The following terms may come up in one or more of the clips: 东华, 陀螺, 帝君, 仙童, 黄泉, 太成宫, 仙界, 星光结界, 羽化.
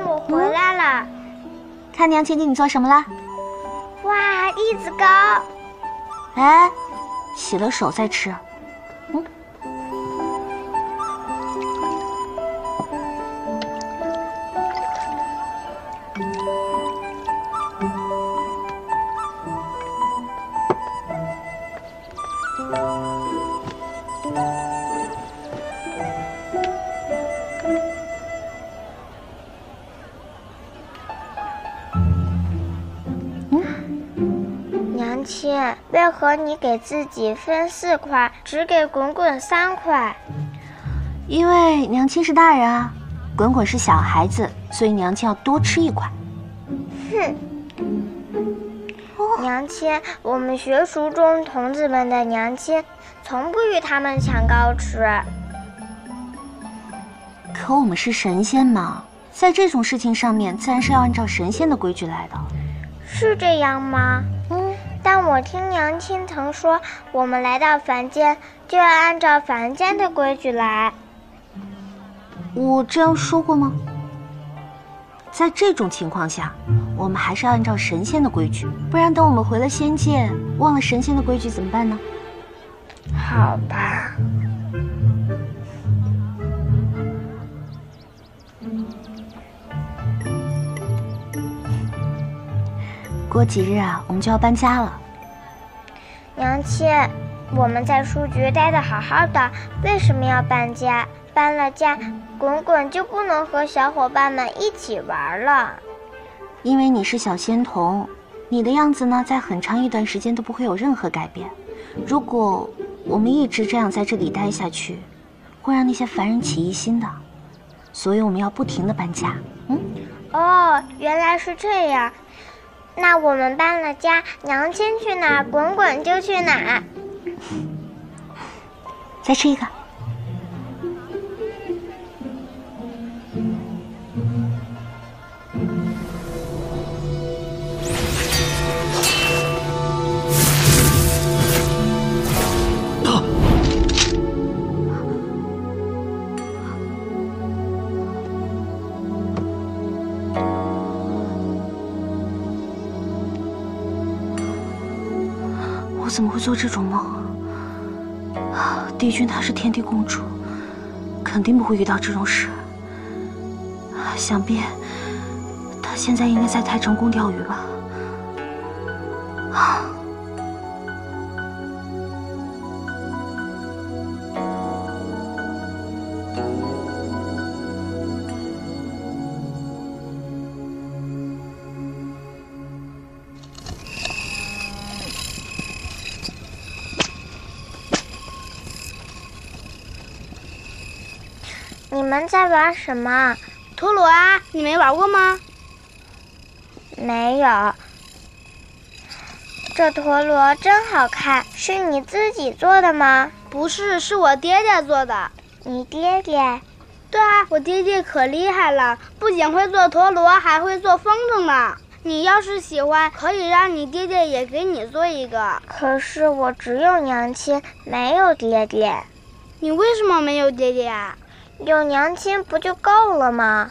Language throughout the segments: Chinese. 妈，我回来了。看娘亲给你做什么了？哇，栗子糕。哎，洗了手再吃。嗯。亲，为何你给自己分4块，只给滚滚3块？因为娘亲是大人啊，滚滚是小孩子，所以娘亲要多吃1块。哼！娘亲，我们学塾中童子们的娘亲，从不与他们抢糕吃。可我们是神仙嘛，在这种事情上面，自然是要按照神仙的规矩来的。是这样吗？但我听娘亲曾说，我们来到凡间就要按照凡间的规矩来。我这样说过吗？在这种情况下，我们还是要按照神仙的规矩，不然等我们回了仙界，忘了神仙的规矩怎么办呢？好吧。过几日啊，我们就要搬家了。娘亲，我们在书局待得好好的，为什么要搬家？搬了家，滚滚就不能和小伙伴们一起玩了。因为你是小仙童，你的样子呢，在很长一段时间都不会有任何改变。如果我们一直这样在这里待下去，会让那些凡人起疑心的。所以我们要不停地搬家。嗯。哦，原来是这样。那我们搬了家，娘亲去哪儿，滚滚就去哪儿。再吃一个。我怎么会做这种梦啊？帝君她是天帝公主，肯定不会遇到这种事。想必她现在应该在太成宫钓鱼吧？啊！你们在玩什么？陀螺啊，你没玩过吗？没有。这陀螺真好看，是你自己做的吗？不是，是我爹爹做的。你爹爹？对啊，我爹爹可厉害了，不仅会做陀螺，还会做风筝呢。你要是喜欢，可以让你爹爹也给你做一个。可是我只有娘亲，没有爹爹。你为什么没有爹爹啊？有娘亲不就够了吗？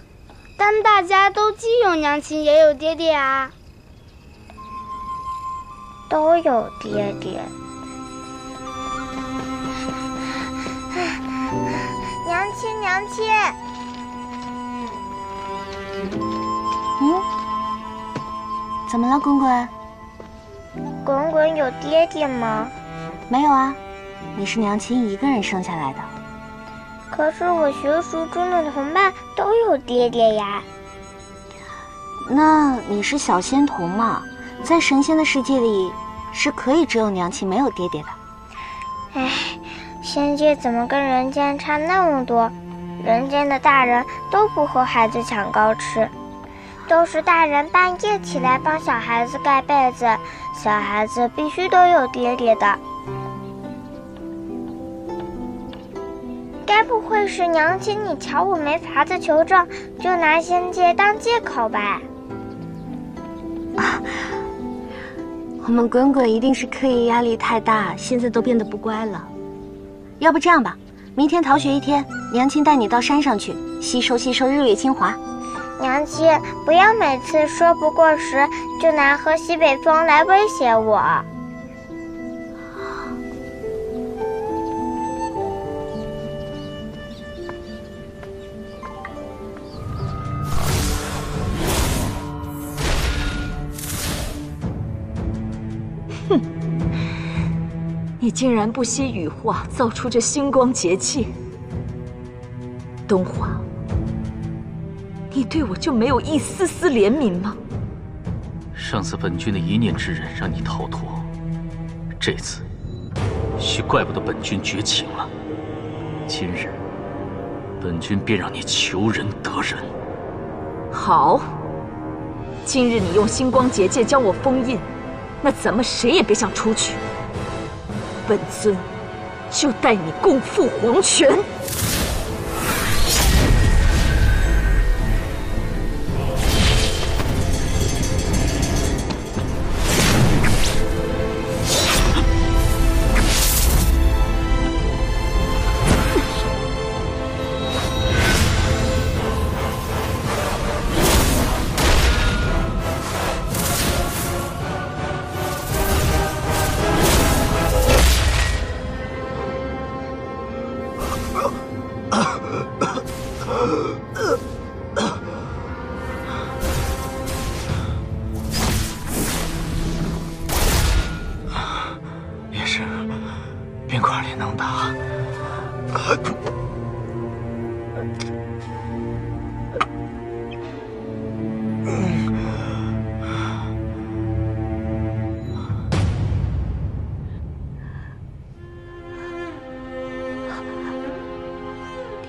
但大家都既有娘亲也有爹爹啊。都有爹爹。娘亲，娘亲。嗯？怎么了，滚滚？滚滚有爹爹吗？没有啊，你是娘亲一个人生下来的。可是我学塾中的同伴都有爹爹呀。那你是小仙童嘛，在神仙的世界里是可以只有娘亲没有爹爹的。哎，仙界怎么跟人间差那么多？人间的大人都不和孩子抢糕吃，都是大人半夜起来帮小孩子盖被子，小孩子必须都有爹爹的。该不会是娘亲你瞧我没法子求证，就拿仙界当借口吧？啊，我们滚滚一定是课业压力太大，现在都变得不乖了。要不这样吧，明天逃学一天，娘亲带你到山上去吸收吸收日月精华。娘亲，不要每次说不过时就拿喝西北风来威胁我。哼，你竟然不惜羽化，造出这星光节气，东华。 你对我就没有一丝丝怜悯吗？上次本君的一念之忍让你逃脱，这次许怪不得本君绝情了。今日本君便让你求人得人。好，今日你用星光结界将我封印，那咱们谁也别想出去。本尊就带你共赴黄泉。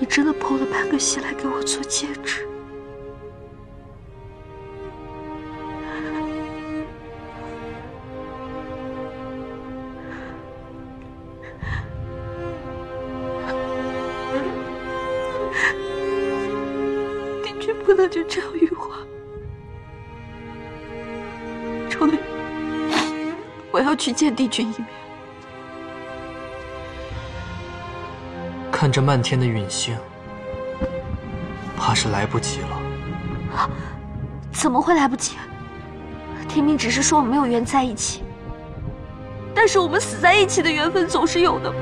真的剖了半个心来给我做戒指，帝君不能就这样羽化。程队，我要去见帝君一面。 看这漫天的陨星，怕是来不及了。啊，怎么会来不及？天明只是说我没有缘在一起，但是我们死在一起的缘分总是有的吧。